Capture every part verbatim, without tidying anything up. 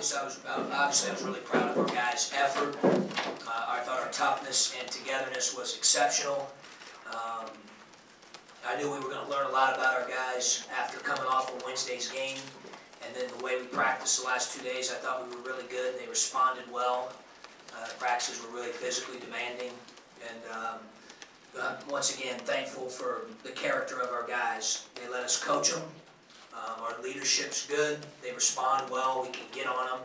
obvious, I was obviously I was really proud of our guys' effort. Uh, I thought our toughness and togetherness was exceptional. Um, I knew we were going to learn a lot about our guys after coming off of Wednesday's game, and then the way we practiced the last two days, I thought we were really good. They responded well. Uh, the practices were really physically demanding, and um, uh, once again, thankful for the character of our guys. They let us coach them. Um, our leadership's good. They respond well. We can get on them,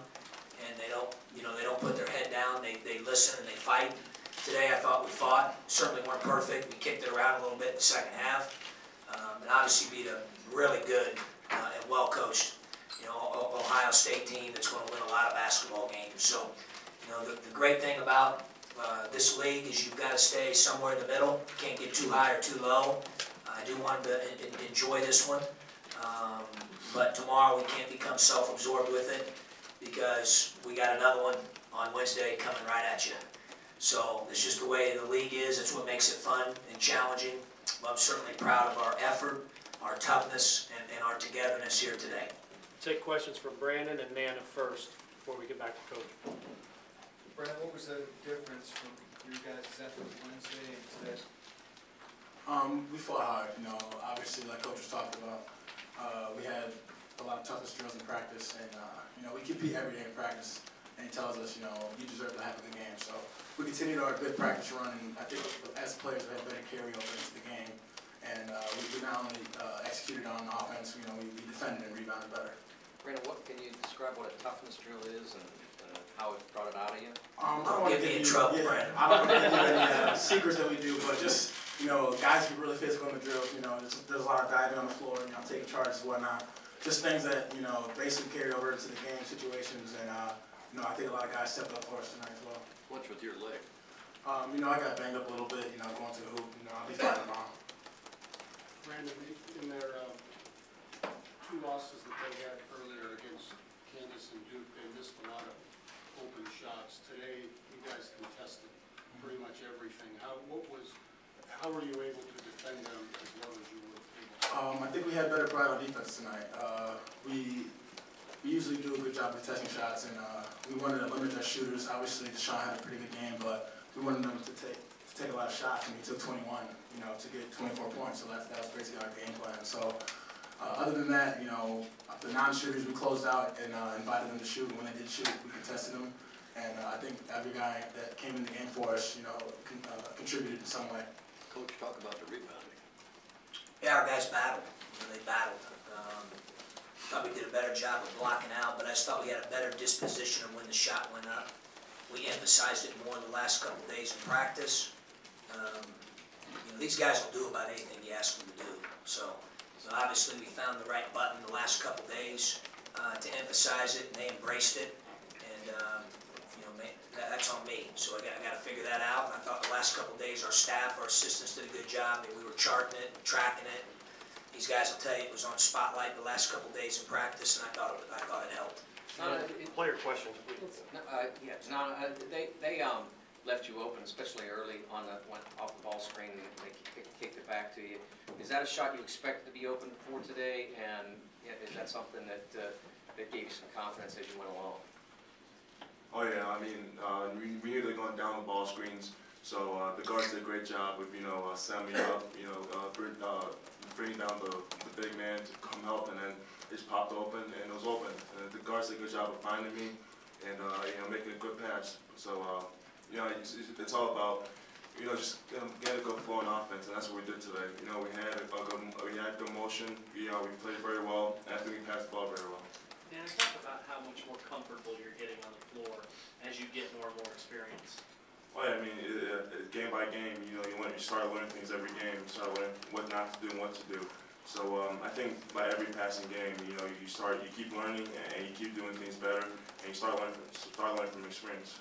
and they don't, you know, they don't put their head down. They they listen and they fight. Today, I thought we fought. Certainly weren't perfect. We kicked it around a little bit in the second half, um, and obviously beat a really good uh, and well-coached, you know, o Ohio State team that's going to win a lot of basketball games. So, you know, the, the great thing about uh, this league is you've got to stay somewhere in the middle. You can't get too high or too low. I do want to enjoy this one. Um, but tomorrow we can't become self-absorbed with it, because we got another one on Wednesday coming right at you. So it's just the way the league is. It's what makes it fun and challenging. But I'm certainly proud of our effort, our toughness, and, and our togetherness here today. Take questions from Brandon and Nnanna first before we get back to Coach. Brandon, what was the difference from your guys' effort Wednesday and today? Um, we fought hard. You know, obviously, like Coach was talking about, Uh, we had a lot of toughest drills in practice, and uh, you know, we compete every day in practice, and he tells us, you know, you deserve to have a good game. So we continued our good practice run, and I think as players we had better carryover into the game, and uh, we not only uh, executed on offense, you know, we, we defended and rebounded better. Brandon, what can you describe what a toughness drill is, and uh, how it brought it out of you? Um, I don't want to get in trouble, yeah, Brandon. I don't want to give you any uh, secrets that we do, but just, you know, guys get really physical in the drills. You know, there's, there's a lot of diving on the floor, you know, taking charges and whatnot. Just things that, you know, basically carry over into the game situations. And, uh, you know, I think a lot of guys stepped up for us tonight as well. What's with your leg? Um, you know, I got banged up a little bit, you know, going to the hoop. You know, I'll be fine tomorrow. Brandon, in their um, two losses that they had earlier against Kansas and Duke, they missed a lot of open shots. Today, you guys contested pretty much everything. How, what was... How were you able to defend them as well as you were able to? Um, I think we had better pride on defense tonight. Uh, we, we usually do a good job of testing shots, and uh, we wanted to limit their shooters. Obviously, Deshaun had a pretty good game, but we wanted them to take to take a lot of shots, and we took twenty-one, you know, to get twenty-four points. So that, that was basically our game plan. So uh, other than that, you know, the non-shooters we closed out and uh, invited them to shoot. And when they did shoot, we contested them, and uh, I think every guy that came in the game for us, you know, con uh, contributed in some way. Coach, talk about the rebounding. Yeah, our guys battled. They battled. Um, thought we did a better job of blocking out, but I just thought we had a better disposition of when the shot went up. We emphasized it more in the last couple of days in practice. Um, you know, these guys will do about anything you ask them to do. So, so obviously we found the right button the last couple of days uh, to emphasize it, and they embraced it. And um, that's on me, so I got, I got to figure that out. And I thought the last couple of days our staff, our assistants did a good job. I mean, we were charting it and tracking it. These guys will tell you it was on spotlight the last couple of days in practice, and I thought it, I thought it helped. Uh, player question. No, uh, yeah, no, uh, they they um left you open, especially early on the went off the ball screen. They, they kicked it back to you. Is that a shot you expected to be open for today? And is that something that uh, that gave you some confidence as you went along? Oh yeah, I mean, uh, we, we knew they were going down the ball screens, so uh, the guards did a great job with, you know, uh, setting me up, you know, uh, bring, uh, bringing down the, the big man to come help, and then it just popped open, and it was open. And the guards did a good job of finding me, and, uh, you know, making a good pass. So, uh, you know, it's, it's all about, you know, just um, getting a good flow in offense, and that's what we did today. You know, we had a good, we had good motion, we, uh, we played very well, and I think we passed the ball very well. And talk about how much more comfortable you're getting on the floor as you get more and more experience. Well, yeah, I mean, it, it, game by game, you know, you, learn, you start learning things every game. You start learning what not to do and what to do. So um, I think by every passing game, you know, you start, you keep learning and you keep doing things better, and you start learning, start learning from experience.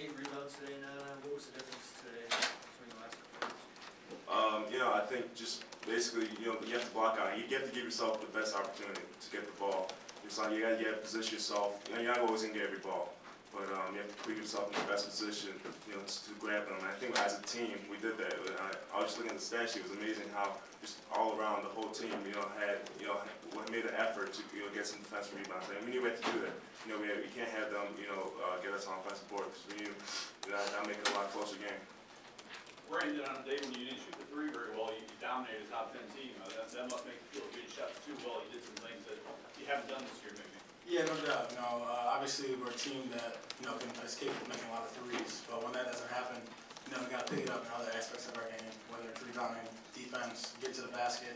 Eight rebounds today, Nnanna. What was the difference today between the last couple of years? Um, you know, I think just. Basically, you know, you have to block out. You have to give yourself the best opportunity to get the ball. It's like you got to, you got to position yourself. You know, you're not always going to get every ball. But um, you have to put yourself in the best position, you know, to, to grab them. And I think as a team, we did that. I, I was just looking at the stat sheet. It was amazing how just all around the whole team, you know, had, you know, made an effort to, you know, get some defensive rebounds. And we knew we had to do that. You know, we, had, we can't have them, you know, uh, get us on offensive board because we knew that that'll make it a lot closer game. Brandon, on a day when you didn't shoot the three very well, you, you dominated a top ten team. Uh, that, that must make you feel good. You shot too well. You did some things that you haven't done this year, maybe. Yeah, no doubt. No, uh, obviously we're a team that, you know, can escape from making a lot of threes. But when that doesn't happen, you know, we got to pick it up in other aspects of our game, whether it's rebounding, defense, get to the basket.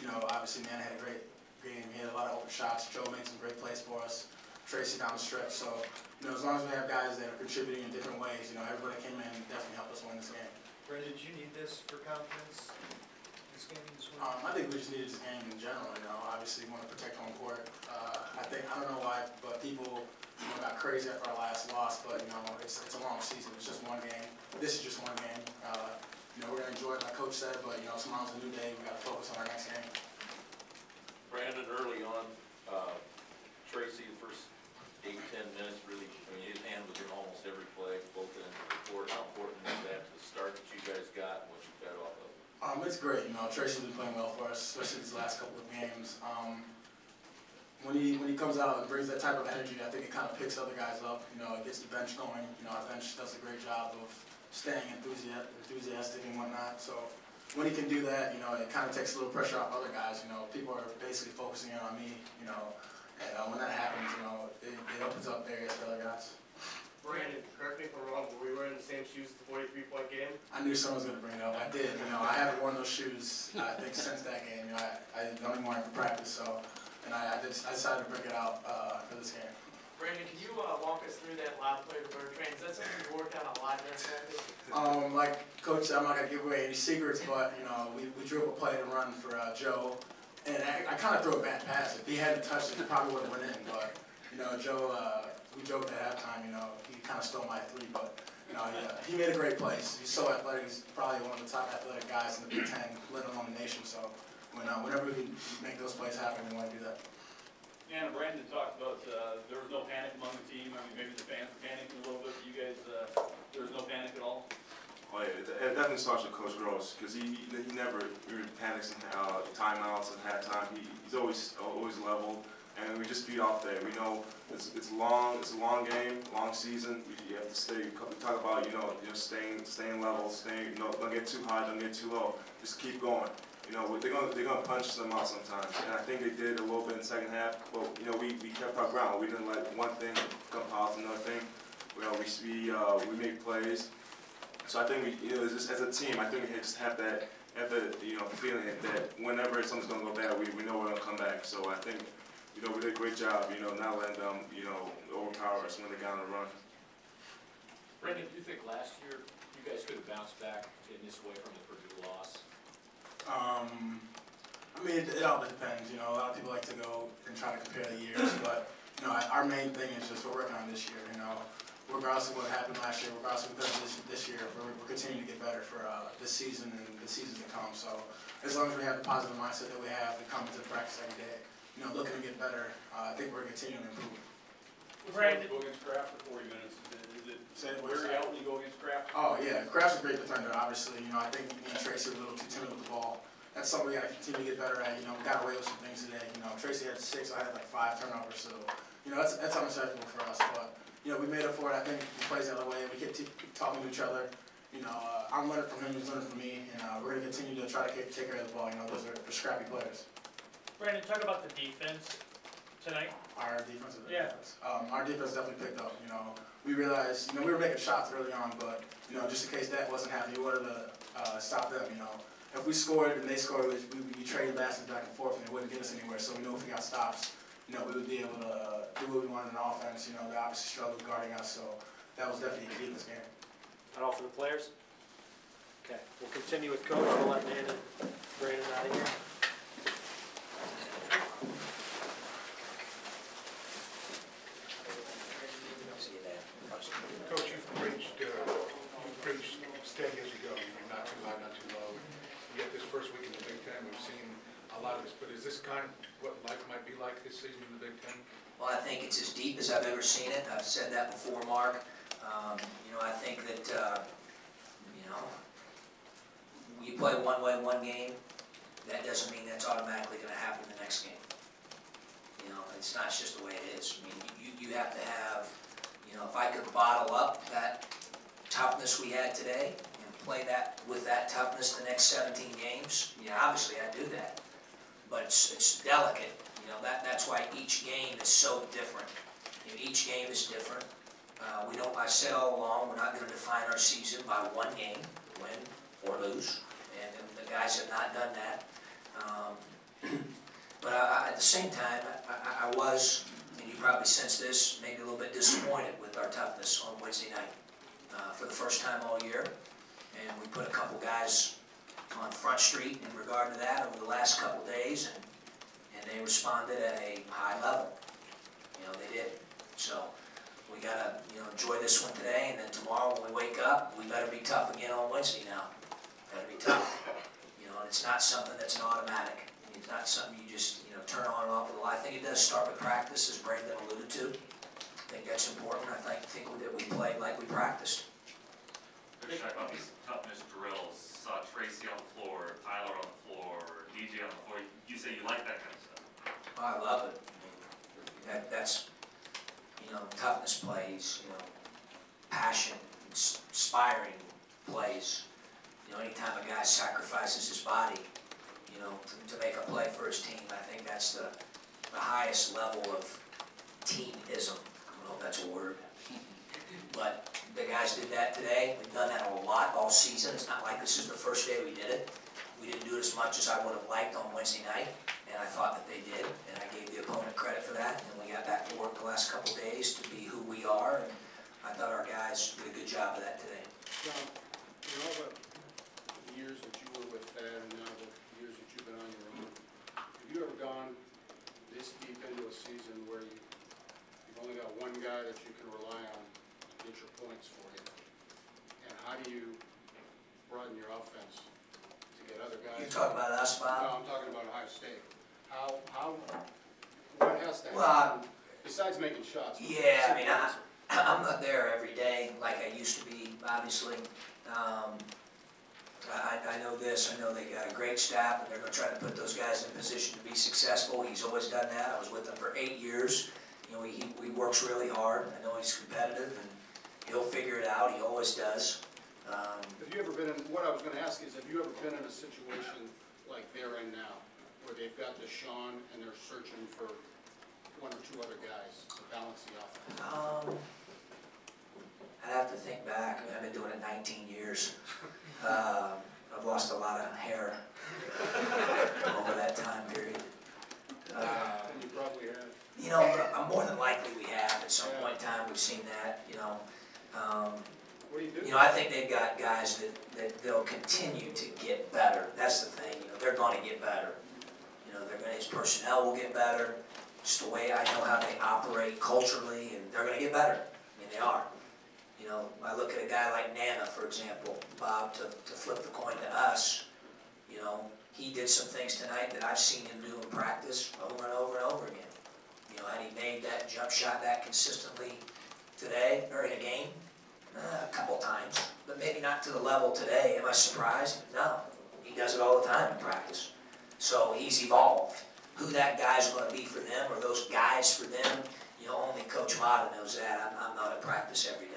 You know, obviously Nnanna had a great game. He had a lot of open shots. Joe made some great plays for us. Tracy down the stretch. So, you know, as long as we have guys that are contributing in different ways, you know, everybody that came in definitely helped us win this game. Brandon, did you need this for confidence, this game, this week? Um, I think we just needed this game in general, you know. Obviously, we want to protect home court. Uh, I think, I don't know why, but people, you know, got crazy after our last loss, but, you know, it's, it's a long season. It's just one game. This is just one game. Uh, you know, we're going to enjoy it, like Coach said, but, you know, tomorrow's a new day. We've got to focus on our next game. Brandon, early on, uh, Tracy, the first eight, ten minutes, really, I mean, his hand was in almost every play, both in the court. How important is that? Um, it's great, you know. Tracy's been playing well for us, especially these last couple of games. Um, when he when he comes out and brings that type of energy, I think it kind of picks other guys up. You know, it gets the bench going. You know, our bench does a great job of staying enthusiastic, enthusiastic and whatnot. So when he can do that, you know, it kind of takes a little pressure off other guys. You know, people are basically focusing in on me. You know, and uh, when that happens, you know, it, it opens up areas for other guys. Brandon, correct me if I'm wrong, but we were in the same shoes at the forty-three point game. I knew someone was going to bring it up. I did. You know, I haven't worn those shoes, I think, since that game. You know, I, I only wore them for practice, so, and I, I, just, I decided to bring it out uh, for this game. Brandon, can you uh, walk us through that live player bird train? Is that something you worked on a lot during practice? Um, like Coach said, I'm not going to give away any secrets, but, you know, we, we drew up a play to run for uh, Joe, and I, I kind of threw a bad pass. If he hadn't touched it, he probably would have went in, but, you know, Joe, uh, we joked at halftime, you know, he kind of stole my three, but, you know, yeah, he made a great play. He's so athletic. He's probably one of the top athletic guys in the Big Ten, let alone the nation. So, when, uh, whenever we can make those plays happen, we want to do that. Yeah, Brandon talked about uh, there was no panic among the team. I mean, maybe the fans were panicking a little bit. You guys, uh, there was no panic at all? Oh, yeah, it, it definitely starts with Coach Groce, because he, he, he never he panics in uh, timeouts and halftime. He, he's always, always level. And we just feed off there. We know it's it's long. It's a long game, long season. We, you have to stay. We talk about you know you know staying staying level, staying. You know, don't get too high, don't get too low. Just keep going. You know they're gonna they're gonna punch them out sometimes. And I think they did a little bit in the second half. But you know we, we kept our ground. We didn't let one thing come past another thing. You know we we uh, we made plays. So I think we you know just as a team, I think we just have that have that you know feeling that whenever something's gonna go bad, we we know we're gonna come back. So I think. You know, we did a great job, you know, not letting them, you know, overpower us when they got on the run. Brandon, do you think last year you guys could have bounced back in this way from the Purdue loss? Um, I mean, it, it all depends. You know, a lot of people like to go and try to compare the years, but, you know, our main thing is just what we're working on this year, you know. Regardless of what happened last year, regardless of what happened this, this year, we're, we're continuing to get better for uh, this season and the season to come. So as long as we have the positive mindset that we have, we come into practice every day, you know, looking to get better, uh, I think we're continuing to improve. Brandon, you go against Kraft for forty minutes. Is it, is it very out when you go against Kraft? Oh, yeah. Kraft's a great defender, obviously. You know, I think me and Tracy were a little too timid with the ball. That's something we got to continue to get better at. You know, we got away with some things today. You know, Tracy had six, I had like five turnovers. So, you know, that's that's unacceptable for us. But, you know, we made up for it. I think he plays the other way. We keep talking to each other. You know, uh, I'm learning from him, he's learning from me. And uh, we're going to continue to try to take, take care of the ball. You know, those are they're scrappy players. Brandon, talk about the defense tonight. Our defensive yeah. defense. Um, our defense definitely picked up. You know, we realized, you know, we were making shots early on, but you know, just in case that wasn't happening, we wanted to uh, stop them. You know, if we scored and they scored, we would be trading baskets back and forth, and it wouldn't get us anywhere. So we know if we got stops, you know, we would be able to do what we wanted in offense. You know, they obviously struggled guarding us, so that was definitely a key in this game. Not all for the players. Okay, we'll continue with Coach. We'll let Dan and Brandon out of here. Coach, you've preached, uh, you preached ten years ago, you know, not too high, not too low. And yet this first week in the Big Ten, we've seen a lot of this. But is this kind of what life might be like this season in the Big Ten? Well, I think it's as deep as I've ever seen it. I've said that before, Mark. Um, you know, I think that, uh, you know, you play one way one game, that doesn't mean that's automatically going to happen the next game. You know, it's not just the way it is. I mean, you, you have to have, you know, if I could bottle up that toughness we had today and play that with that toughness the next seventeen games, you know, obviously I do that. But it's, it's delicate. You know, that, that's why each game is so different. You know, each game is different. Uh, we don't, I said all along, we're not going to define our season by one game, win or lose. And, and the guys have not done that. Um, but I, I, at the same time, I, I, I was, and you probably sense this, maybe a little bit disappointed with our toughness on Wednesday night. Uh, for the first time all year. And we put a couple guys on Front Street in regard to that over the last couple days, and, and they responded at a high level. You know, they did. So we got to, you know, enjoy this one today, and then tomorrow when we wake up, we better be tough again on Wednesday now. Better be tough. You know, and it's not something that's an automatic. It's not something you just, you know, turn on and off with a lot. I think it does start with practice, as Brandon alluded to. I think that's important. I think, think that we played like we practiced. They're talking about these toughness drills. Saw Tracy on the floor, Tyler on the floor, D J on the floor. You say you like that kind of stuff. Oh, I love it. I mean, that, that's, you know, toughness plays, you know, passion, inspiring plays. You know, anytime a guy sacrifices his body, you know, to, to make a play for his team, I think that's the, the highest level of teamism. I don't know if that's a word, but the guys did that today. We've done that a lot all season. It's not like this is the first day we did it. We didn't do it as much as I would have liked on Wednesday night, and I thought that they did, and I gave the opponent credit for that. And we got back to work the last couple of days to be who we are, and I thought our guys did a good job of that today. John, in all the years that you were with Thad and now the years that you've been on your own, have you ever gone this deep into a season where you only got one guy that you can rely on to get your points for you? And how do you broaden your offense to get other guys? You talking about us, Bob? No, I'm talking about Ohio State. How, how, what has that well, happened? Besides making shots. Yeah, I mean, I, I'm not there every day like I used to be, obviously. Um, I, I know this. I know they got a great staff, and they're going to try to put those guys in a position to be successful. He's always done that. I was with him for eight years. You know, he, he works really hard. I know he's competitive, and he'll figure it out. He always does. Um, have you ever been in, what I was going to ask is, have you ever been in a situation like they're in now, where they've got Deshaun and they're searching for one or two other guys to balance the offense? Um, I'd have to think back. I mean, I've been doing it nineteen years. Uh, I've lost a lot of hair over that time period. Uh, and you probably have. You know, uh, more than likely we have. At some point in time, we've seen that, you know. Um, what do you do? You know, I think they've got guys that, that they'll continue to get better. That's the thing. You know, they're going to get better. You know, they're going to, his personnel will get better. Just the way I know how they operate culturally, and they're going to get better. I mean, they are. You know, I look at a guy like Nnanna, for example, Bob, to, to flip the coin to us, you know, he did some things tonight that I've seen him do in practice over and over and over again. You know, and he made that jump shot that consistently today, or in a game, uh, a couple times, but maybe not to the level today. Am I surprised? No. He does it all the time in practice. So he's evolved. Who that guy's going to be for them, or those guys for them, you know, only Coach Mata knows that. I'm, I'm not at practice every day.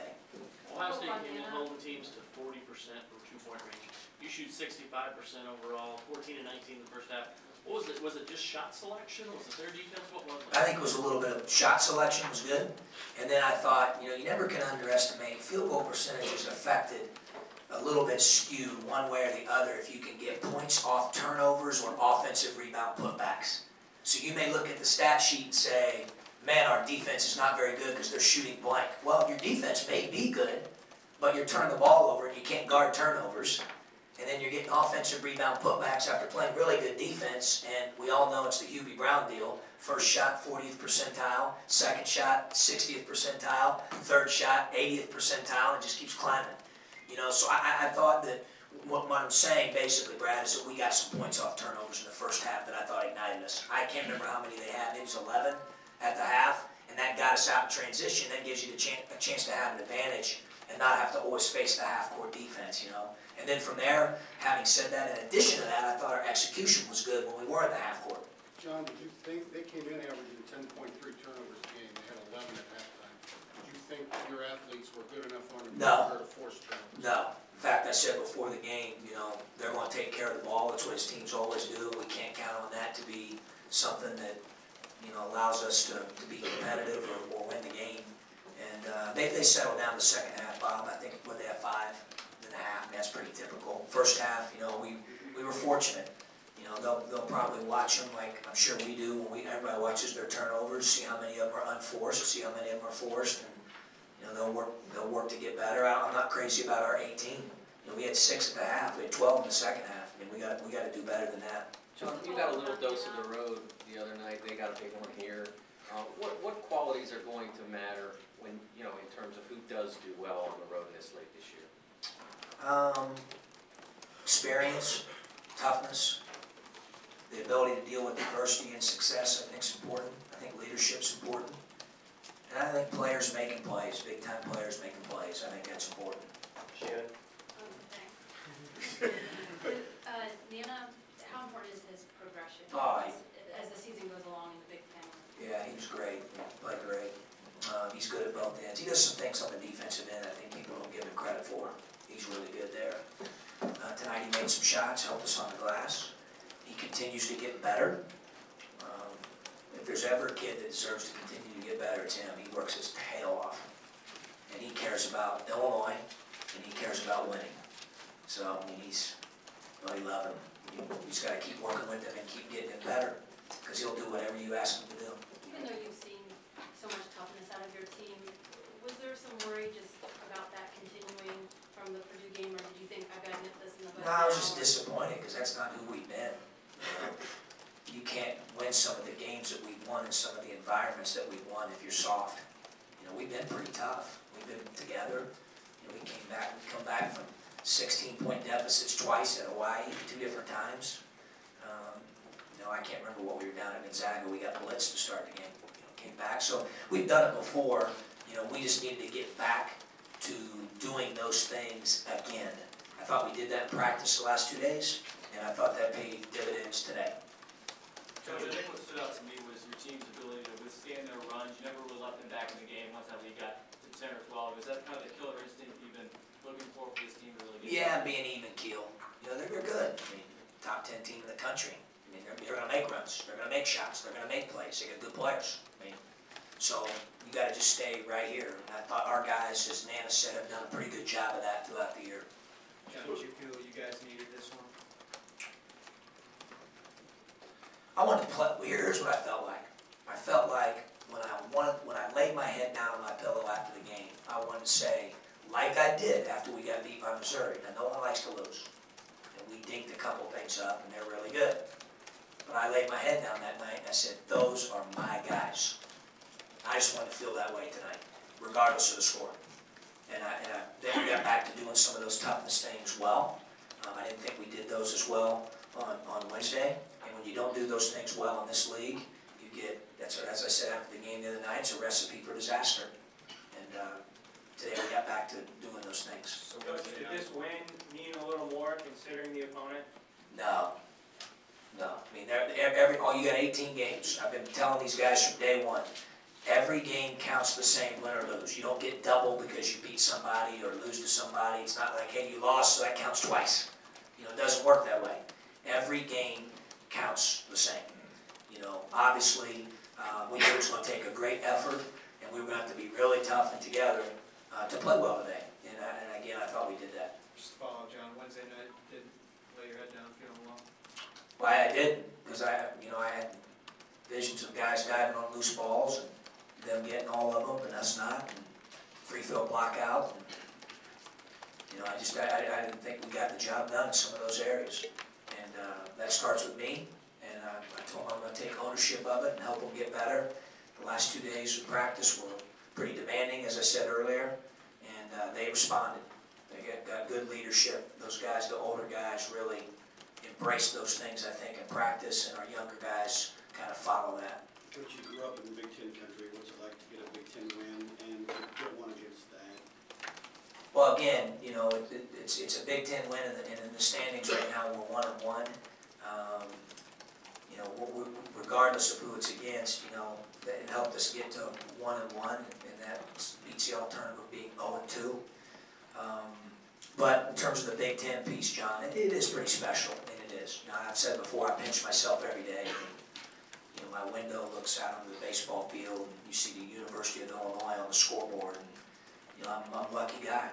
Ohio State can hold teams to forty percent from two-point range. You shoot sixty-five percent overall, fourteen and nineteen in the first half. What was it? Was it just shot selection? Was it their defense? What was it? I think it was a little bit of shot selection was good. And then I thought, you know, you never can underestimate. Field goal percentage is affected, a little bit skewed one way or the other if you can get points off turnovers or offensive rebound putbacks. So you may look at the stat sheet and say, man, our defense is not very good because they're shooting blank. Well, your defense may be good, but you're turning the ball over and you can't guard turnovers. And then you're getting offensive rebound putbacks after playing really good defense, and we all know it's the Hubie Brown deal. First shot, fortieth percentile. Second shot, sixtieth percentile. Third shot, eightieth percentile. It just keeps climbing. You know, so I, I thought that what, what I'm saying basically, Brad, is that we got some points off turnovers in the first half that I thought ignited us. I can't remember how many they had. It was eleven at the half, and that status out in transition then gives you the chance, a chance to have an advantage and not have to always face the half-court defense, you know. And then from there, having said that, in addition to that, I thought our execution was good when we were in the half-court. John, did you think they came in averaging ten point three turnovers a game? They had eleven at halftime. Did you think your athletes were good enough on them no. to force turnovers? No. In fact, I said before the game, you know, they're going to take care of the ball. That's what his teams always do. We can't count on that to be something that, you know, allows us to, to be competitive or, or win the game. And uh, they, they settled down the second half, Bob. I think when they had five and a half, and that's pretty typical. First half, you know, we, we were fortunate. You know, they'll, they'll probably watch them like I'm sure we do when we, everybody watches their turnovers, see how many of them are unforced, see how many of them are forced. And, you know, they'll work, they'll work to get better. I'm not crazy about our eighteen. You know, we had six at the half. We had twelve in the second half. I mean, we got we got to do better than that. John, you got a little dose of the road the other night. They got a big one here. Uh, what what qualities are going to matter when you know in terms of who does do well on the road in this league this year? Um, experience, toughness, the ability to deal with adversity and success. I think is important. I think leadership's important. And I think players making plays, big time players making plays. I think that's important. Shannon? Okay. uh, Nnanna, how important is his progression oh, as, he, as the season goes along in the Big Ten? Yeah, he was great. He played great. Um, he's good at both ends. He does some things on the defensive end I think people don't give him credit for. He's really good there. Uh, tonight he made some shots, helped us on the glass. He continues to get better. Um, if there's ever a kid that deserves to continue get better, it's him. He works his tail off. And he cares about Illinois, and he cares about winning. So, I mean, he's, well, you love him. You, you just got to keep working with him and keep getting him better, because he'll do whatever you ask him to do. Even though you've seen so much toughness out of your team, was there some worry just about that continuing from the Purdue game, or did you think, I've got to nip this in the bud? No, I was just disappointed, because that's not who we've been. You can't win some of the games that we've won in some of the environments that we've won if you're soft. You know, we've been pretty tough. We've been together. You know, we came back, we come back from sixteen point deficits twice at Hawaii, two different times. Um, you know, I can't remember what we were down at Gonzaga. We got blitzed to start the game. You know, came back. So we've done it before. You know, we just needed to get back to doing those things again. I thought we did that in practice the last two days, and I thought that paid dividends today. Coach, I think what stood out to me was your team's ability to withstand their runs. You never really left them back in the game once we got to ten or twelve. Is that kind of the killer instinct you've been looking for for this team to really get? Yeah, being even keel. You know, they're, they're good. I mean, top ten team in the country. I mean, they're, they're going to make runs. They're going to make shots. They're going to make plays. They got good players. I mean, so you got to just stay right here. And I thought our guys, as Nnanna said, have done a pretty good job of that throughout the year. John, did you feel you guys needed this one? I wanted to play. Here's what I felt like. I felt like when I wanted, when I laid my head down on my pillow after the game, I wanted to say, like I did after we got beat by Missouri. Now, no one likes to lose. And we dinked a couple things up, and they're really good. But I laid my head down that night, and I said, those are my guys. I just wanted to feel that way tonight, regardless of the score. And, I, and I, then we got back to doing some of those toughness things well. Um, I didn't think we did those as well on, on Wednesday. And when you don't do those things well in this league, you get, that's what, as I said after the game the other night, it's a recipe for disaster. And uh, today we got back to doing those things. So Coach, did this win mean a little more considering the opponent? No. No. I mean, every, all you got eighteen games. I've been telling these guys from day one, every game counts the same, win or lose. You don't get double because you beat somebody or lose to somebody. It's not like, hey, you lost, so that counts twice. You know, it doesn't work that way. Every game counts the same. You know, obviously, uh, we knew it was going to take a great effort, and we were going to have to be really tough and together uh, to play well today. And, I, and again, I thought we did that. Just to follow up, John, Wednesday night, did lay your head down feeling well? Well, I didn't, because I, you know, I had visions of guys diving on loose balls, and them getting all of them, and us not, and free throw block out. And, you know, I just, I, I didn't think we got the job done in some of those areas. And uh, that starts with me, and uh, I told them I'm going to take ownership of it and help them get better. The last two days of practice were pretty demanding, as I said earlier, and uh, they responded. They got, got good leadership. Those guys, the older guys, really embraced those things, I think, in practice, and our younger guys kind of follow that. Coach, you grew up in Big Ten country. What's it like to get a Big Well, again, you know, it, it, it's it's a Big Ten win, and in, in the standings right now we're one and one. Um, you know, we, regardless of who it's against, you know, it helped us get to one and one, and that beats the alternative of being zero and two. Um, but in terms of the Big Ten piece, John, it, it is pretty special, and it is. You know, I've said before, I pinch myself every day. You know, my window looks out onto the baseball field, and you see the University of Illinois on the scoreboard. And, you know, I'm, I'm a lucky guy.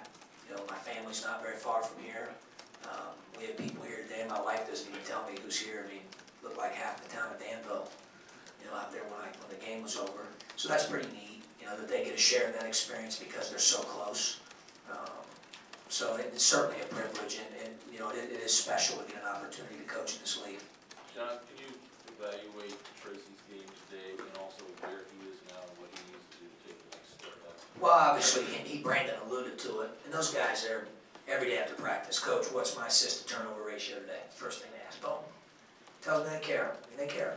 You know, my family's not very far from here. Um, we have people here today. My wife doesn't even tell me who's here. I mean, look like half the town at Danville, you know, out there when I, when the game was over. So that's pretty neat, you know, that they get a share of that experience because they're so close. Um, so it, it's certainly a privilege, and, and you know, it, it is special to get an opportunity to coach in this league. John, can you evaluate Tracy's game today and also where he is now and what he needs to do to take the next step up? Well, obviously, he, Brandon alluded to it, and those guys there. Every day after practice, Coach, what's my assist to turnover ratio today? First thing they ask, boom. Tells them they care. I mean, they care.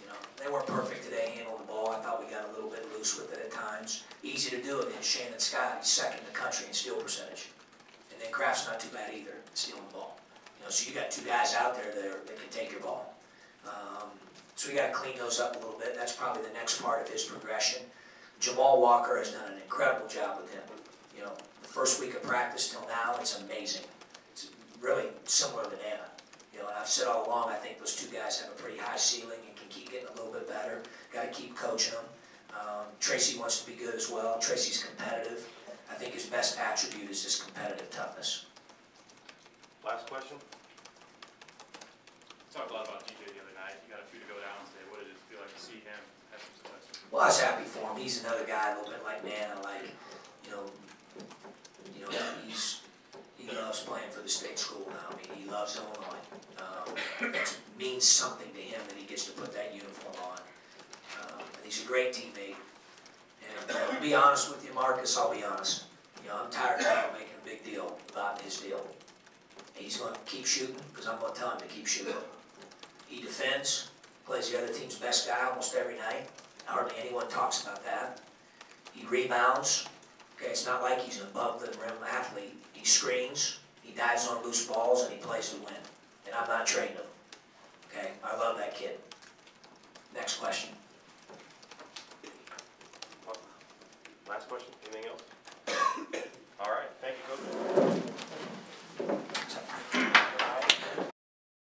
You know, they weren't perfect today, handled the ball. I thought we got a little bit loose with it at times. Easy to do it. And Shannon Scott, he's second in the country in steal percentage. And then Kraft's not too bad either, stealing the ball. You know, so you got two guys out there that, are, that can take your ball. Um, so we got to clean those up a little bit. That's probably the next part of his progression. Jamal Walker has done an incredible job with him. You know, the first week of practice till now, it's amazing. It's really similar to Nnanna. You know, and I've said all along, I think those two guys have a pretty high ceiling and can keep getting a little bit better. Got to keep coaching them. Um, Tracy wants to be good as well. Tracy's competitive. I think his best attribute is his competitive toughness. Last question. We talked a lot about D J the other night. You got a few to go down today. What did it feel like to see him have some success? Well, I was happy for him. He's another guy a little bit like Nnanna, like, you know, You know, he's, he loves playing for the state school now. I mean, he loves Illinois. Um, it means something to him that he gets to put that uniform on. Um, and he's a great teammate. And uh, to be honest with you, Marcus, I'll be honest. You know, I'm tired of people making a big deal about his deal. He's going to keep shooting because I'm going to tell him to keep shooting. He defends, plays the other team's best guy almost every night. Hardly anyone talks about that. He rebounds. Okay, it's not like he's an above-the-rim athlete. He screens, he dives on loose balls, and he plays to win. And I'm not trading him. Okay, I love that kid. Next question. Last question. Anything else?